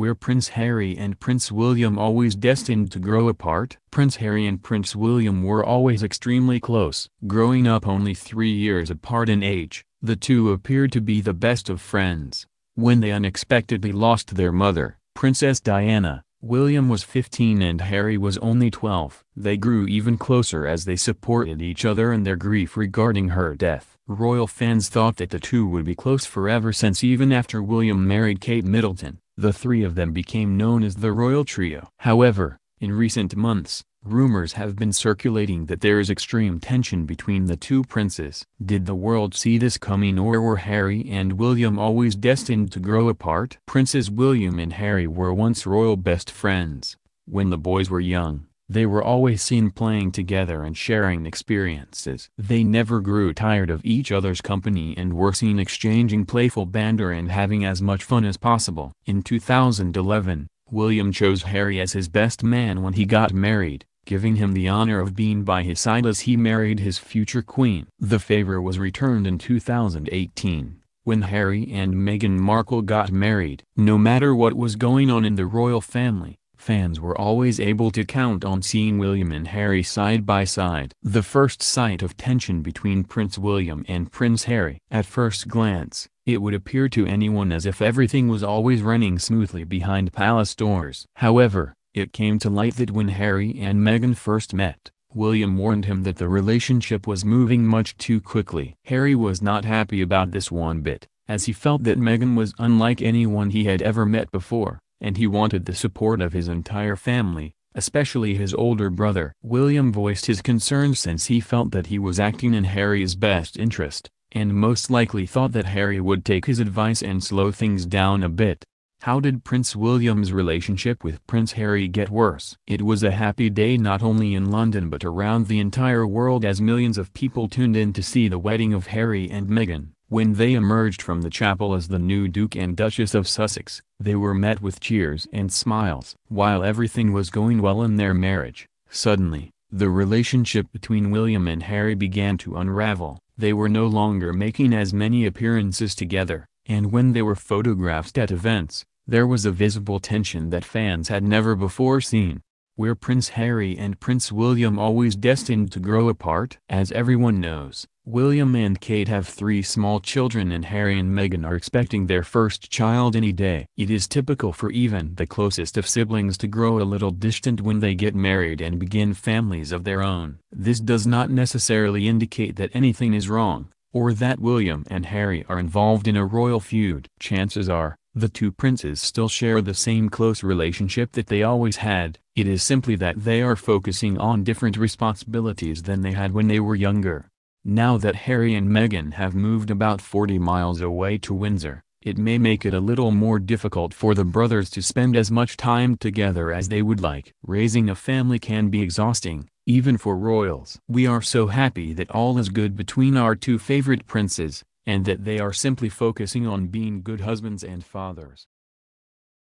were Prince Harry and Prince William always destined to grow apart? Prince Harry and Prince William were always extremely close. Growing up only 3 years apart in age, the two appeared to be the best of friends. When they unexpectedly lost their mother, Princess Diana, William was 15 and Harry was only 12. They grew even closer as they supported each other in their grief regarding her death. Royal fans thought that the two would be close forever since even after William married Kate Middleton, the three of them became known as the Royal Trio. However, in recent months, rumors have been circulating that there is extreme tension between the two princes. Did the world see this coming, or were Harry and William always destined to grow apart? Princes William and Harry were once royal best friends. When the boys were young, they were always seen playing together and sharing experiences. They never grew tired of each other's company and were seen exchanging playful banter and having as much fun as possible. In 2011, William chose Harry as his best man when he got married, giving him the honor of being by his side as he married his future queen. The favor was returned in 2018, when Harry and Meghan Markle got married. No matter what was going on in the royal family, fans were always able to count on seeing William and Harry side by side. The first sight of tension between Prince William and Prince Harry. At first glance, it would appear to anyone as if everything was always running smoothly behind palace doors. However, it came to light that when Harry and Meghan first met, William warned him that the relationship was moving much too quickly. Harry was not happy about this one bit, as he felt that Meghan was unlike anyone he had ever met before, and he wanted the support of his entire family, especially his older brother. William voiced his concerns since he felt that he was acting in Harry's best interest, and most likely thought that Harry would take his advice and slow things down a bit. How did Prince William's relationship with Prince Harry get worse? It was a happy day not only in London but around the entire world as millions of people tuned in to see the wedding of Harry and Meghan. When they emerged from the chapel as the new Duke and Duchess of Sussex, they were met with cheers and smiles. While everything was going well in their marriage, suddenly, the relationship between William and Harry began to unravel. They were no longer making as many appearances together, and when they were photographed at events, there was a visible tension that fans had never before seen. Were Prince Harry and Prince William always destined to grow apart? As everyone knows, William and Kate have 3 small children and Harry and Meghan are expecting their first child any day. It is typical for even the closest of siblings to grow a little distant when they get married and begin families of their own. This does not necessarily indicate that anything is wrong, or that William and Harry are involved in a royal feud. Chances are, the two princes still share the same close relationship that they always had. It is simply that they are focusing on different responsibilities than they had when they were younger. Now that Harry and Meghan have moved about 40 miles away to Windsor, it may make it a little more difficult for the brothers to spend as much time together as they would like. Raising a family can be exhausting, even for royals. We are so happy that all is good between our two favorite princes, and that they are simply focusing on being good husbands and fathers.